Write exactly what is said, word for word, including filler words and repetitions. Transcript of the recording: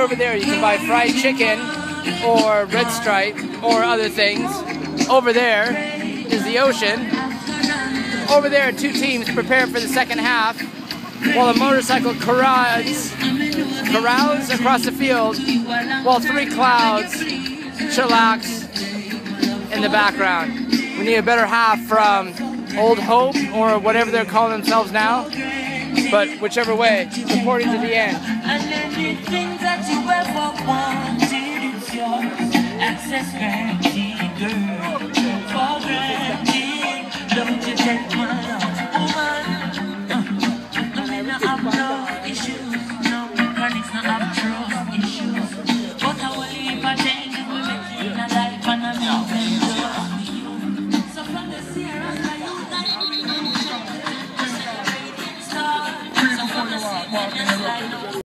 over there, you can buy fried chicken or Red Stripe or other things. Over there is the ocean. Over there, two teams prepare for the second half while the motorcycle carouses, carouses across the field while three clouds chillax in the background. We need a better half from Old Hope or whatever they're calling themselves now. But whichever way, supporting to the end. Walking